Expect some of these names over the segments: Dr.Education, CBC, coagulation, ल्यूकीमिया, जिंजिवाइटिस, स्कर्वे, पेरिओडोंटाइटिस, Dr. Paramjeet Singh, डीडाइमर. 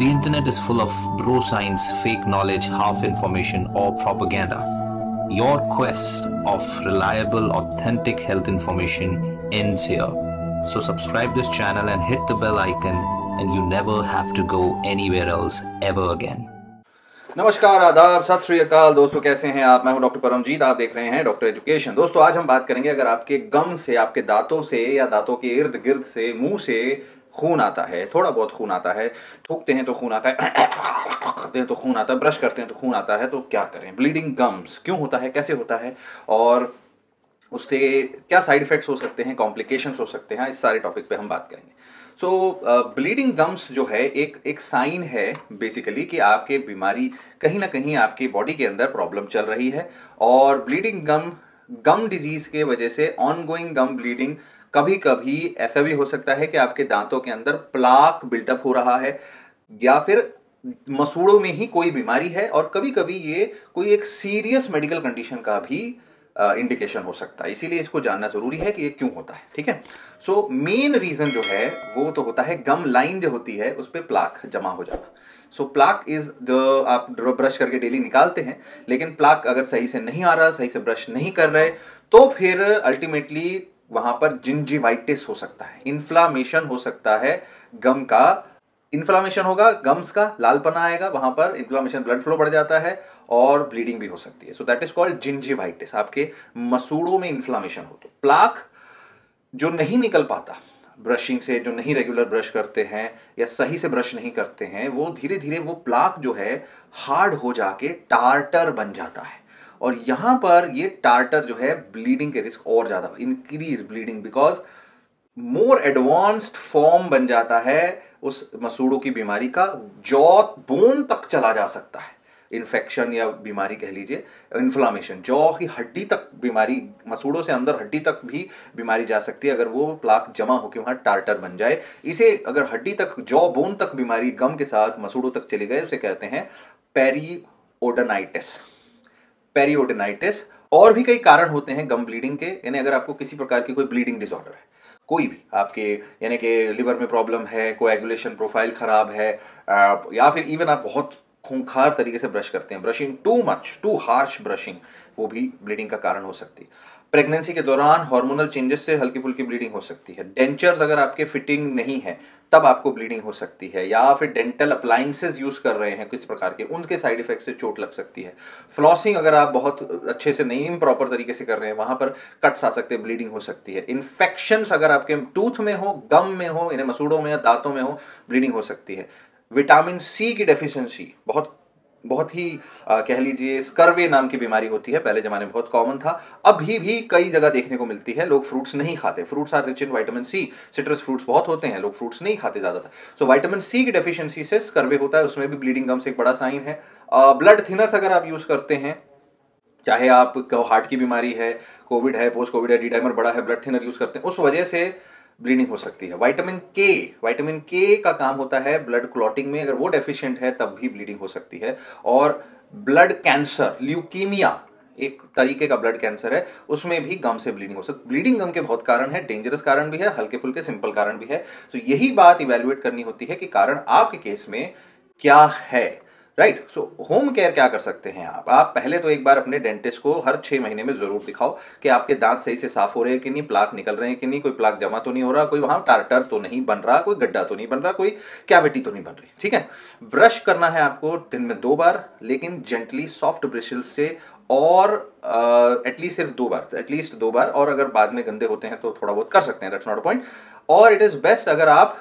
The internet is full of bro science, fake knowledge, half information or propaganda. Your quest of reliable, authentic health information ends here. So subscribe this channel and hit the bell icon and you never have to go anywhere else ever again. नमस्कार, आदाब, सत श्री अकाल दोस्तों, कैसे हैं आप। मैं हूं डॉक्टर परमजीत, आप देख रहे हैं डॉक्टर एजुकेशन। दोस्तों, आज हम बात करेंगे अगर आपके गम से, आपके दांतों से या दांतों के इर्द गिर्द से, मुंह से खून आता है, थोड़ा बहुत खून आता है, थूकते हैं तो खून आता है, करते हैं तो खून आता है, ब्रश करते हैं तो खून आता है, तो क्या करें। ब्लीडिंग गम्स क्यों होता है, कैसे होता है और उससे क्या साइड इफेक्ट्स हो सकते हैं, कॉम्प्लिकेशंस हो सकते हैं, इस सारे टॉपिक पे हम बात करेंगे। सो ब्लीडिंग गम्स जो है एक साइन है बेसिकली कि आपके बीमारी कहीं ना कहीं आपकी बॉडी के अंदर प्रॉब्लम चल रही है। और ब्लीडिंग गम डिजीज़ के वजह से ऑनगोइंग गम ब्लीडिंग कभी कभी ऐसा भी हो सकता है कि आपके दांतों के अंदर प्लाक बिल्टअप हो रहा है या फिर मसूड़ों में ही कोई बीमारी है। और कभी कभी ये कोई एक सीरियस मेडिकल कंडीशन का भी इंडिकेशन हो सकता है, इसीलिए इसको जानना जरूरी है कि ये क्यों होता है। ठीक है, सो मेन रीजन जो है वो तो होता है गम लाइन जो होती है उस पर प्लाक जमा हो जाना। सो प्लाक इज जो आप ब्रश करके डेली निकालते हैं, लेकिन प्लाक अगर सही से नहीं आ रहा, सही से ब्रश नहीं कर रहे, तो फिर अल्टीमेटली वहां पर जिंजिवाइटिस हो सकता है, इन्फ्लामेशन हो सकता है, गम का इन्फ्लामेशन होगा, गम्स का लालपना आएगा, वहां पर इन्फ्लामेशन, ब्लड फ्लो बढ़ जाता है और ब्लीडिंग भी हो सकती है। So that is called जिंजिवाइटिस। आपके मसूड़ों में इन्फ्लामेशन हो तो प्लाक जो नहीं निकल पाता ब्रशिंग से, जो नहीं रेगुलर ब्रश करते हैं या सही से ब्रश नहीं करते हैं, वो धीरे धीरे वो प्लाक जो है हार्ड हो जाके टार्टर बन जाता है। और यहाँ पर ये टार्टर जो है ब्लीडिंग के रिस्क और ज़्यादा increase bleeding, because more advanced form बन जाता है उस मसूड़ों की बीमारी का, जॉ बोन तक चला जा सकता है इन्फेक्शन या बीमारी कह लीजिए, इन्फ्लामेशन, जॉ की हड्डी तक बीमारी, मसूड़ों से अंदर हड्डी तक भी बीमारी जा सकती है अगर वो प्लाक जमा होकर वहाँ टार्टर बन जाए। इसे अगर हड्डी तक, जॉ बोन तक बीमारी गम के साथ मसूड़ों तक चले गए, उसे कहते हैं पेरिओडोंटाइटिस। पेरिओडोंटाइटिस और भी कई कारण होते हैं गम ब्लीडिंग के, यानी अगर आपको किसी प्रकार की कोई ब्लीडिंग डिसऑर्डर है, कोई भी आपके यानी कि लिवर में प्रॉब्लम है, कोएगुलेशन प्रोफाइल खराब है, या फिर इवन आप बहुत खूंखार तरीके से ब्रश करते हैं, brushing too much, too harsh brushing, वो भी ब्लीडिंग का कारण हो सकती है। प्रेगनेंसी के दौरान हार्मोनल चेंजेस से हल्की फुल्की ब्लीडिंग हो सकती है। डेंचर्स अगर आपके फिटिंग नहीं है तब आपको ब्लीडिंग हो सकती है, या फिर डेंटल अप्लायंसेज यूज कर रहे हैं किसी प्रकार के, उनके साइड इफेक्ट से चोट लग सकती है। फ्लॉसिंग अगर आप बहुत अच्छे से नहीं, इम्प्रॉपर तरीके से कर रहे हैं, वहां पर कट्स आ सकते हैं, ब्लीडिंग हो सकती है। इन्फेक्शंस अगर आपके टूथ में हो, गम में हो, यानी मसूड़ों में या दांतों में हो, ब्लीडिंग हो सकती है। विटामिन सी की डेफिशिएंसी बहुत ही कह लीजिए स्कर्वे नाम की बीमारी होती है, पहले ज़माने में बहुत कॉमन था, अभी भी कई जगह देखने को मिलती है। लोग फ्रूट्स नहीं खाते, fruits are rich in vitamin C, citrus fruits बहुत होते हैं, लोग फ्रूट्स नहीं खाते ज़्यादातर। सो विटामिन सी की डेफिशिएंसी से स्कर्वे होता है, उसमें भी ब्लीडिंग गम्स एक बड़ा साइन है। ब्लड थिनर्स अगर आप यूज़ करते हैं, चाहे आपको हार्ट की बीमारी है, कोविड है, पोस्ट कोविड है, डीडाइमर बड़ा है, ब्लड थिनर यूज़ करते हैं, उस वजह से ब्लीडिंग हो सकती है। विटामिन के का काम होता है ब्लड क्लॉटिंग में, अगर वो डेफिशिएंट है तब भी ब्लीडिंग हो सकती है। और ब्लड कैंसर, ल्यूकीमिया एक तरीके का ब्लड कैंसर है, उसमें भी गम से ब्लीडिंग हो सकती है। ब्लीडिंग गम के बहुत कारण है, डेंजरस कारण भी है, हल्के फुल्के सिंपल कारण भी है। तो यही बात इवेल्युएट करनी होती है कि कारण आपके केस में क्या है, राइट। सो होम केयर क्या कर सकते हैं आप पहले तो एक बार अपने डेंटिस्ट को हर 6 महीने में जरूर दिखाओ कि आपके दांत सही से साफ हो रहे हैं कि नहीं, प्लाक निकल रहे हैं कि नहीं, कोई प्लाक जमा तो नहीं हो रहा, कोई वहां टार्टर तो नहीं बन रहा, कोई गड्ढा तो नहीं बन रहा, कोई कैविटी तो नहीं बन रही। ठीक है, ब्रश करना है आपको दिन में 2 बार, लेकिन जेंटली सॉफ्ट ब्रशेस से, और एटलीस्ट सिर्फ 2 बार, एटलीस्ट 2 बार। और अगर बाद में गंदे होते हैं तो थोड़ा बहुत कर सकते हैं, दैट्स नॉट अ पॉइंट। और इट इज बेस्ट अगर आप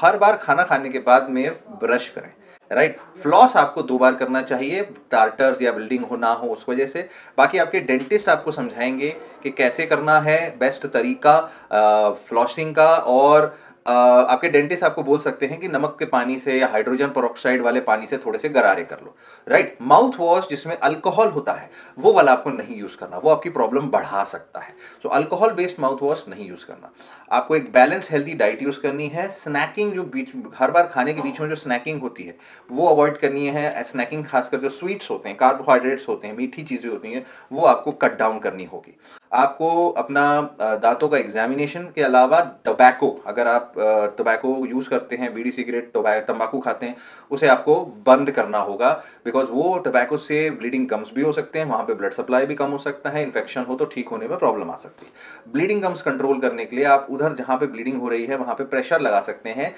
हर बार खाना खाने के बाद में ब्रश करें, राइट। फ्लॉस आपको 2 बार करना चाहिए, टार्टर्स या बिल्डिंग हो ना हो उस वजह से। बाकी आपके डेंटिस्ट आपको समझाएंगे कि कैसे करना है, बेस्ट तरीका फ्लॉसिंग का। और आपके डेंटिस्ट आपको बोल सकते हैं कि नमक के पानी से या हाइड्रोजन पेरोक्साइड वाले पानी से थोड़े से गरारे कर लो, राइट। माउथ वॉश जिसमें अल्कोहल होता है वो वाला आपको नहीं यूज करना, वो आपकी प्रॉब्लम बढ़ा सकता है। So alcohol based mouth wash नहीं यूज करना। आपको एक बैलेंस हेल्दी डाइट यूज करनी है। स्नैकिंग जो बीच, हर बार खाने के बीच में जो स्नैकिंग होती है वो अवॉइड करनी है। स्नैकिंग खासकर जो स्वीट्स होते हैं, कार्बोहाइड्रेट्स होते हैं, मीठी चीजें होती हैं, वो आपको कट डाउन करनी होगी। आपको अपना दांतों का एग्जामिनेशन के अलावा टबैको, अगर आप टबैको यूज़ करते हैं, बीड़ी सिगरेट तंबाकू खाते हैं, उसे आपको बंद करना होगा, बिकॉज वो टबैको से ब्लीडिंग गम्स भी हो सकते हैं, वहाँ पे ब्लड सप्लाई भी कम हो सकता है, इन्फेक्शन हो तो ठीक होने में प्रॉब्लम आ सकती है। ब्लीडिंग गम्स कंट्रोल करने के लिए आप उधर जहाँ पे ब्लीडिंग हो रही है वहाँ पे प्रेशर लगा सकते हैं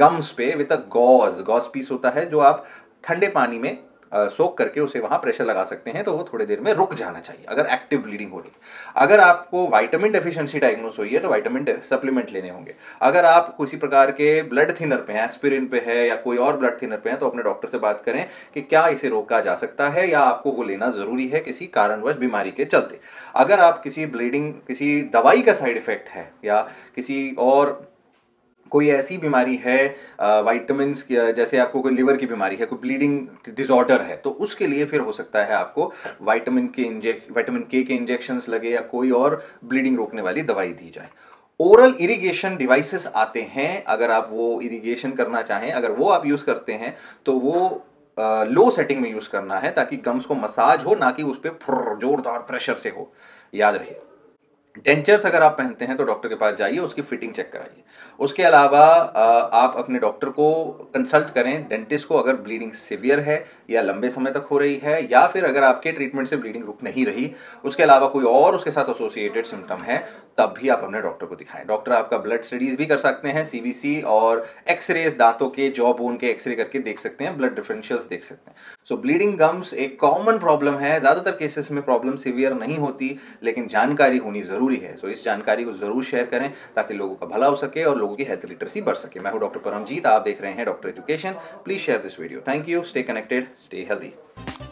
गम्स पे with a gauze. Gauze piece होता है जो आप ठंडे पानी में सोख करके उसे वहाँ प्रेशर लगा सकते हैं, तो वो थोड़ी देर में रुक जाना चाहिए अगर एक्टिव ब्लीडिंग हो रही है। अगर आपको विटामिन डेफिशिएंसी डायग्नोस हुई है तो विटामिन सप्लीमेंट लेने होंगे। अगर आप किसी प्रकार के ब्लड थिनर पे हैं, एस्पिरिन पे है या कोई और ब्लड थिनर पे हैं, तो अपने डॉक्टर से बात करें कि क्या इसे रोका जा सकता है या आपको वो लेना जरूरी है किसी कारणवश बीमारी के चलते। अगर आप किसी दवाई का साइड इफेक्ट है या किसी और कोई ऐसी बीमारी है, विटामिन जैसे आपको कोई लिवर की बीमारी है, कोई ब्लीडिंग डिसऑर्डर है, तो उसके लिए फिर हो सकता है आपको विटामिन के इंजेक्शंस लगे या कोई और ब्लीडिंग रोकने वाली दवाई दी जाए। ओरल इरिगेशन डिवाइसेस आते हैं, अगर आप वो इरिगेशन करना चाहें, अगर वो आप यूज़ करते हैं तो वो लो सेटिंग में यूज़ करना है ताकि गम्स को मसाज हो, ना कि उस पर जोरदार प्रेशर से हो, याद रखिए। डेंचर्स अगर आप पहनते हैं तो डॉक्टर के पास जाइए, उसकी फिटिंग चेक कराइए। उसके अलावा आप अपने डॉक्टर को कंसल्ट करें, डेंटिस्ट को, अगर ब्लीडिंग सीवियर है या लंबे समय तक हो रही है, या फिर अगर आपके ट्रीटमेंट से ब्लीडिंग रुक नहीं रही, उसके अलावा कोई और उसके साथ एसोसिएटेड सिम्टम है, तब भी आप अपने डॉक्टर को दिखाएं। डॉक्टर आपका ब्लड स्टडीज भी कर सकते हैं, CBC और एक्सरेज, दांतों के जॉ बोन के एक्सरे करके देख सकते हैं, ब्लड डिफरेंशियल्स देख सकते हैं। सो ब्लीडिंग गम्स एक कॉमन प्रॉब्लम है, ज़्यादातर केसेस में प्रॉब्लम सीवियर नहीं होती, लेकिन जानकारी होनी जरूरी है। सो इस जानकारी को जरूर शेयर करें ताकि लोगों का भला हो सके और लोगों की हेल्थ लिटरेसी बढ़ सके। मैं हूं डॉक्टर परमजीत, आप देख रहे हैं doctor education. Please share this video. Thank you. Stay connected, stay healthy.